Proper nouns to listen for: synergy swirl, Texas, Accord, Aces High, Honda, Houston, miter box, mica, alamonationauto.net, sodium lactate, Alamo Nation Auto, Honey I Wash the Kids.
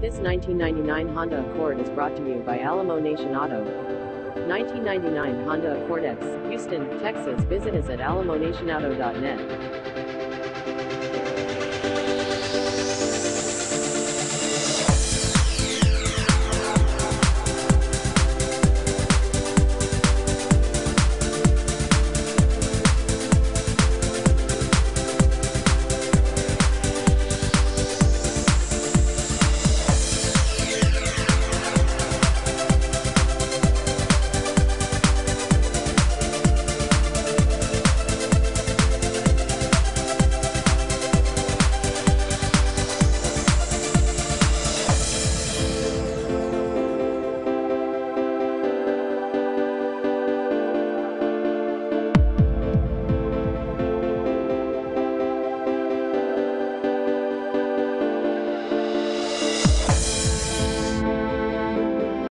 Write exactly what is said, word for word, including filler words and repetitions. This nineteen ninety-nine Honda Accord is brought to you by Alamo Nation Auto. nineteen ninety-nine Honda Accord X, Houston, Texas. Visit us at alamo nation auto dot net.